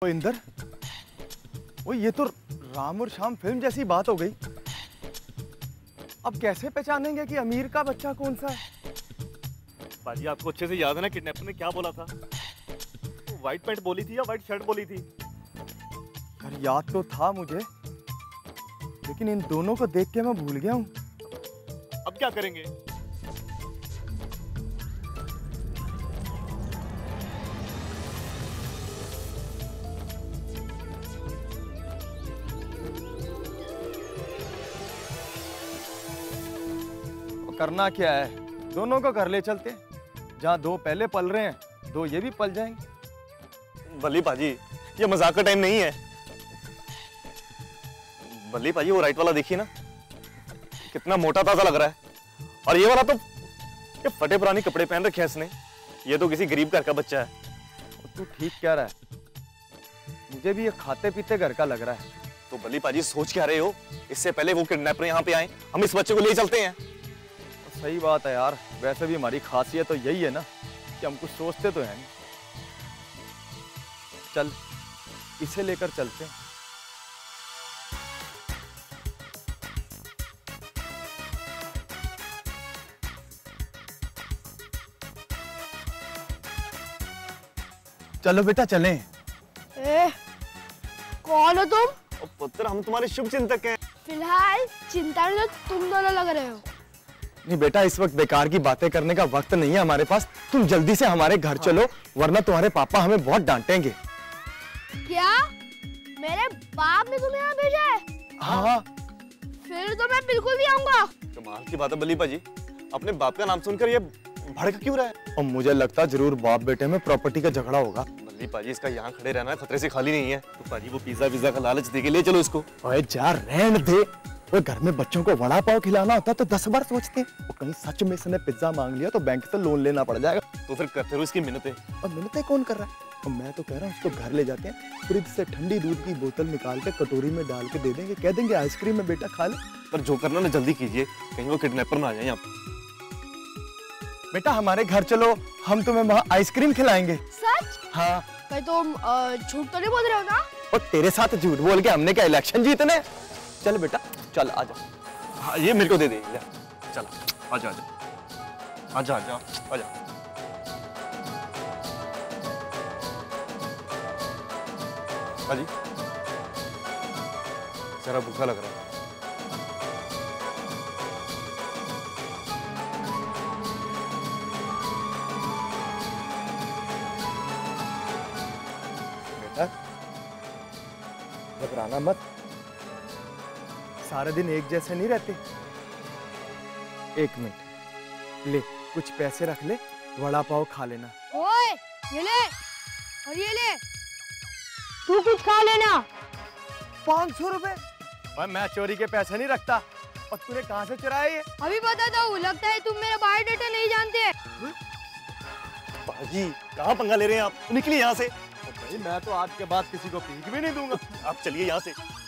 तो इंदर, वो ये तो राम और श्याम फिल्म जैसी बात हो गई। अब कैसे पहचानेंगे कि अमीर का बच्चा कौन सा है? भाजी आपको अच्छे से याद है ना किडनैपर ने क्या बोला था? तो व्हाइट पैंट बोली थी या व्हाइट शर्ट बोली थी? यार याद तो था मुझे, लेकिन इन दोनों को देख के मैं भूल गया हूँ। अब क्या करेंगे? करना क्या है, दोनों को घर ले चलते। जहाँ दो पहले पल रहे हैं, दो ये भी पल जाएंगे। बल्ली भाजी, ये मजाक का टाइम नहीं है। बल्ली भाजी, वो राइट वाला देखिए ना, कितना मोटा ताजा लग रहा है। और ये वाला तो ये फटे पुराने कपड़े पहन रखे हैं इसने। ये तो किसी गरीब घर का बच्चा है। तू ठीक कह रहा है, मुझे भी ये खाते पीते घर का लग रहा है। तो बल्ली भाजी, सोच क्या रहे हो? इससे पहले वो किडनैपर यहाँ पे आए, हम इस बच्चे को ले चलते हैं। सही बात है यार, वैसे भी हमारी खासियत तो यही है ना कि हम कुछ सोचते तो हैं। चल इसे लेकर चलते हैं। चलो बेटा चलें। ए, कौन हो तुम? पुत्र, हम तुम्हारे शुभ चिंतक हैं। फिलहाल चिंता में तो तुम दोनों लग रहे हो। नहीं बेटा, इस वक्त बेकार की बातें करने का वक्त नहीं है हमारे पास। तुम जल्दी से हमारे घर चलो, वरना तुम्हारे पापा हमें बहुत डांटेंगे। क्या मेरे बाप ने तुम्हें यहाँ भेजा है? हाँ। फिर तो मैं बिल्कुल भी आऊंगा। कमाल की बात है बल्ली भाजी, अपने बाप का नाम सुनकर ये भड़क क्यों रहा है? और मुझे लगता जरूर बाप बेटे में प्रॉपर्टी का झगड़ा होगा। बल्ली भाजी, इसका यहाँ खड़े रहना खतरे से खाली नहीं है। तो भाजी, वो पिज्जा विज्जा का लालच देके ले चलो इसको। जा रहने दे, वो घर में बच्चों को वड़ा पाव खिलाना होता तो 10 बार सोचते। वो कहीं सच में इसने पिज्जा मांग लिया तो बैंक से लोन लेना पड़ जाएगा। तो फिर करते रहो इसकी मिन्नतें। और मिन्नतें कौन कर रहा है? और मैं तो कह रहा हूँ उसको घर ले जाते हैं, फ्रिज से ठंडी दूध की बोतल निकाल कर कटोरी में डाल के दे देंगे, कह देंगे आइसक्रीम में बेटा खा ले। पर जो करना ना जल्दी कीजिए, कहीं वो किडनैपर ना आ जाए। आप बेटा हमारे घर चलो, हम तुम्हें वहाँ आइसक्रीम खिलाएंगे। सच? हाँ। तुम झूठ तो नहीं बोल रहे हो ना? और तेरे साथ झूठ बोल के हमने क्या इलेक्शन जीतने? चल बेटा चल, आजा। हाँ, ये मेरे को दे दे। चल आजा आजा आजा आजा आजा। हाजी, जरा भूखा लग रहा है। बेटा घबराना मत, सारे दिन एक जैसे नहीं रहते। 1 मिनट ले, कुछ पैसे रख ले, वड़ा पाव खा लेना। ओए, ये ले और ये ले, तू कुछ खा लेना। 500 रुपए? मैं चोरी के पैसे नहीं रखता। और तूने कहाँ से चुराया ये? अभी बता दो, लगता है तुम मेरा बायोडाटा नहीं जानते। भाजी कहाँ पंगा ले रहे हैं आप? निकलिए यहाँ से। भाई मैं तो आपके बाद किसी को भीख भी नहीं दूंगा। आप चलिए यहाँ से।